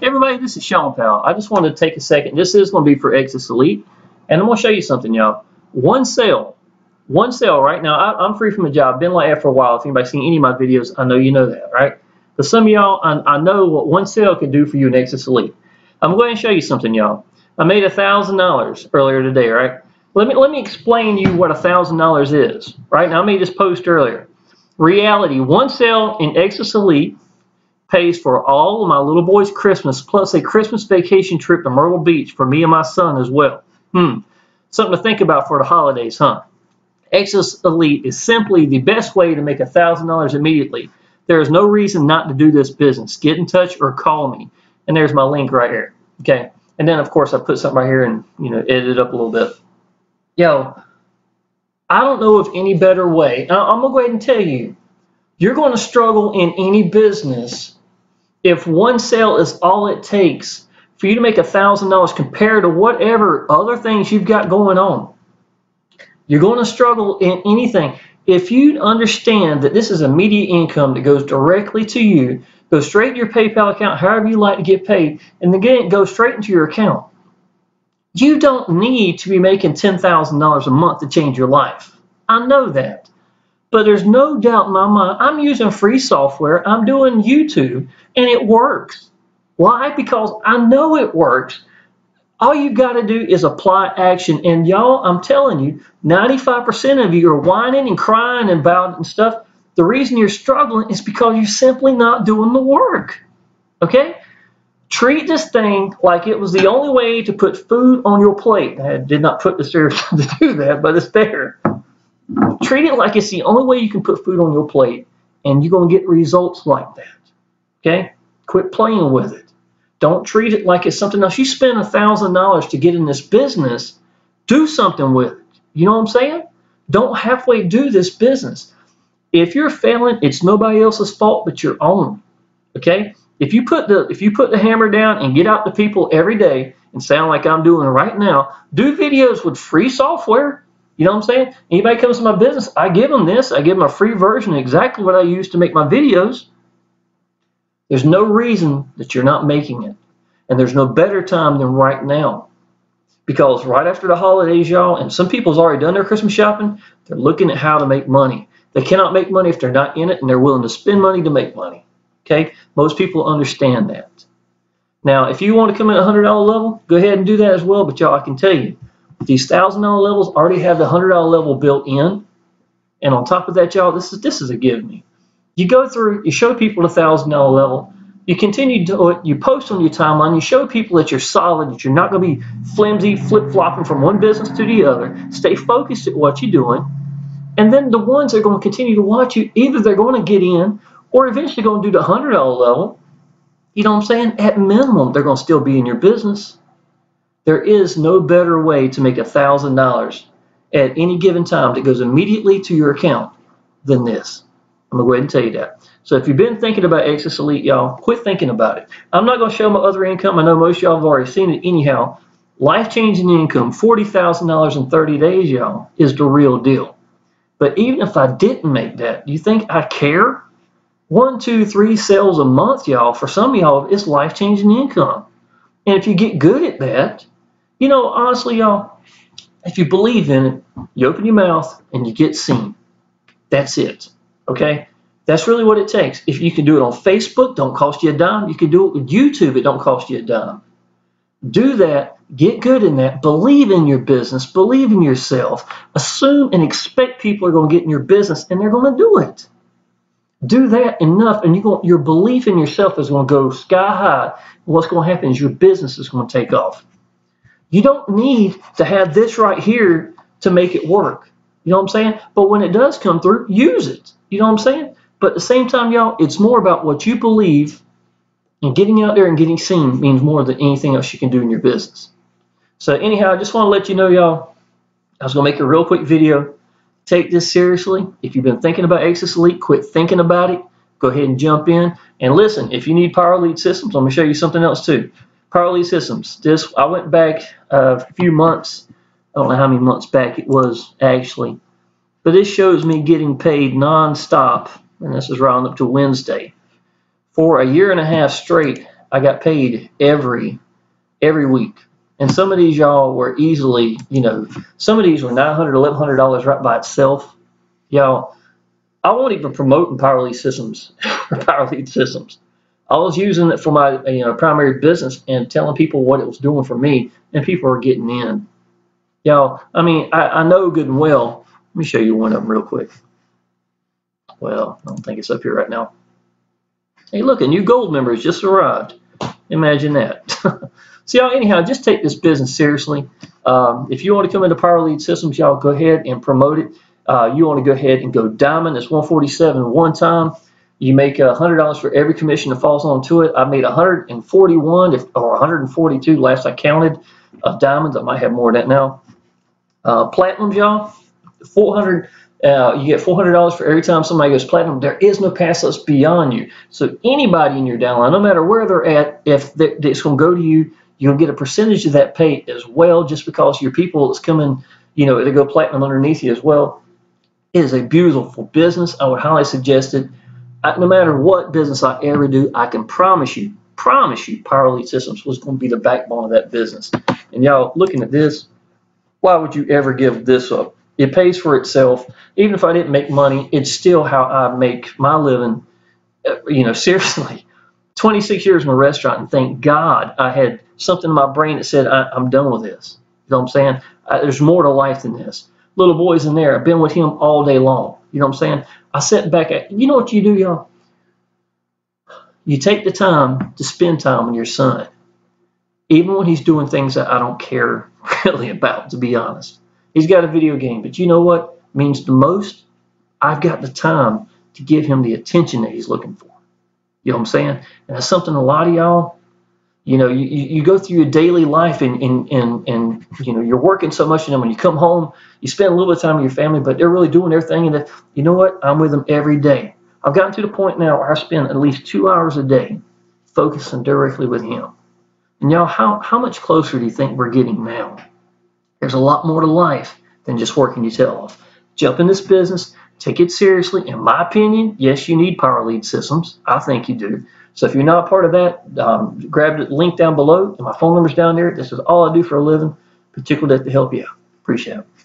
Hey everybody, this is Shawn Powell. I just want to take a second. This is going to be for Exitus Elite, and I'm going to show you something, y'all. One sale right now. I'm free from a job. Been like that for a while. If anybody's seen any of my videos, I know you know that, right? But some of y'all, I know what one sale can do for you in Exitus Elite. I'm going to show you something, y'all. I made $1,000 earlier today, right? Let me explain to you what $1,000 is, right? Now I made this post earlier. Reality, one sale in Exitus Elite pays for all of my little boy's Christmas, plus a Christmas vacation trip to Myrtle Beach for me and my son as well. Something to think about for the holidays, huh? Exitus Elite is simply the best way to make $1,000 immediately. There is no reason not to do this business. Get in touch or call me. And there's my link right here. Okay. And then, of course, I put something right here and, you know, edit it up a little bit. Yo, I don't know of any better way. I'm going to go ahead and tell you, you're going to struggle in any business if one sale is all it takes for you to make $1,000 compared to whatever other things you've got going on. You're going to struggle in anything. If you understand that this is immediate income that goes directly to you, goes straight to your PayPal account, however you like to get paid, and again, it goes straight into your account. You don't need to be making $10,000 a month to change your life. I know that. But there's no doubt in my mind, I'm using free software, I'm doing YouTube, and it works. Why? Because I know it works. All you got to do is apply action. And y'all, I'm telling you, 95% of you are whining and crying about it and stuff. The reason you're struggling is because you're simply not doing the work. Okay? Treat this thing like it was the only way to put food on your plate. I did not put this there to do that, but it's there. Treat it like it's the only way you can put food on your plate, and you're going to get results like that. Okay? Quit playing with it. Don't treat it like it's something else. You spend $1,000 to get in this business. Do something with it. You know what I'm saying? Don't halfway do this business. If you're failing, it's nobody else's fault but your own. Okay? If you put the hammer down and get out to people every day and sound like I'm doing right now, do videos with free software. You know what I'm saying? Anybody comes to my business, I give them this. I give them a free version of exactly what I use to make my videos. There's no reason that you're not making it. And there's no better time than right now. Because right after the holidays, y'all, and some people's already done their Christmas shopping, they're looking at how to make money. They cannot make money if they're not in it, and they're willing to spend money to make money. Okay? Most people understand that. Now, if you want to come in at $100 level, go ahead and do that as well. But y'all, I can tell you, these $1,000 levels already have the $100 level built in. And on top of that, y'all, this is a give me. You go through, you show people the $1,000 level, you continue to do it, you post on your timeline, you show people that you're solid, that you're not going to be flimsy, flip-flopping from one business to the other. Stay focused at what you're doing. And then the ones that are going to continue to watch you, either they're going to get in or eventually going to do the $100 level. You know what I'm saying? At minimum, they're going to still be in your business. There is no better way to make $1,000 at any given time that goes immediately to your account than this. I'm going to go ahead and tell you that. So if you've been thinking about Exitus Elite, y'all, quit thinking about it. I'm not going to show my other income. I know most of y'all have already seen it anyhow. Life-changing income, $40,000 in 30 days, y'all, is the real deal. But even if I didn't make that, do you think I care? 1, 2, 3 sales a month, y'all, for some of y'all, it's life-changing income. And if you get good at that, you know, honestly, y'all, if you believe in it, you open your mouth and you get seen. That's it. Okay, that's really what it takes. If you can do it on Facebook, don't cost you a dime. You can do it with YouTube, it don't cost you a dime. Do that, get good in that, believe in your business, believe in yourself, assume and expect people are going to get in your business and they're going to do it. Do that enough and your belief in yourself is going to go sky high. What's going to happen is your business is going to take off. You don't need to have this right here to make it work. You know what I'm saying? But when it does come through, use it. You know what I'm saying? But at the same time, y'all, it's more about what you believe, and getting out there and getting seen means more than anything else you can do in your business. So anyhow, I just want to let you know, y'all, I was going to make a real quick video. Take this seriously. If you've been thinking about Exitus Elite, quit thinking about it. Go ahead and jump in. And listen, if you need Power Lead Systems, I'm going to show you something else too. Power Lead Systems. I went back a few months. I don't know how many months back it was, actually. But this shows me getting paid nonstop, and this is round up to Wednesday, for a year and a half straight I got paid every week. And some of these y'all were easily, you know, some of these were $900, $1,100 right by itself. Y'all, I won't even promote in Power Lead Systems, Power Lead Systems. I was using it for my primary business and telling people what it was doing for me, and people are getting in. Y'all, I mean, I know good and well. Let me show you one of them real quick. Well, I don't think it's up here right now. Hey, look, a new gold member has just arrived. Imagine that. So y'all, anyhow, just take this business seriously. If you want to come into Power Lead Systems, y'all go ahead and promote it. You want to go ahead and go diamond. It's $147 one time. You make $100 for every commission that falls onto it. I made 141 or 142 last I counted of diamonds. I might have more of that now. Platinums, y'all, you get $400 for every time somebody goes platinum. There is no pass list beyond you. So anybody in your downline, no matter where they're at, if it's going to go to you, you'll get a percentage of that pay as well, just because your people that's coming, you know, they go platinum underneath you as well. It is a beautiful business. I would highly suggest it. No matter what business I ever do, I can promise you, Power Lead Systems was going to be the backbone of that business. And y'all, looking at this, why would you ever give this up? It pays for itself. Even if I didn't make money, it's still how I make my living. You know, seriously, 26 years in a restaurant, and thank God I had something in my brain that said, I'm done with this. You know what I'm saying? There's more to life than this. Little boy's in there. I've been with him all day long. You know what I'm saying? I sat back at, you know what you do, y'all? You take the time to spend time with your son, even when he's doing things that I don't care really about, to be honest. He's got a video game, but you know what means the most? I've got the time to give him the attention that he's looking for. You know what I'm saying? And that's something a lot of y'all, you know, you go through your daily life and you know, you're working so much, and then when you come home, you spend a little bit of time with your family, but they're really doing their thing, and you know what? I'm with them every day. I've gotten to the point now where I spend at least 2 hours a day focusing directly with him. And y'all, how much closer do you think we're getting now? There's a lot more to life than just working your tail off. Jump in this business, take it seriously. In my opinion, yes, you need Power Lead Systems. I think you do. So if you're not a part of that, grab the link down below, and my phone number's down there. This is all I do for a living, particularly to help you out. Appreciate it.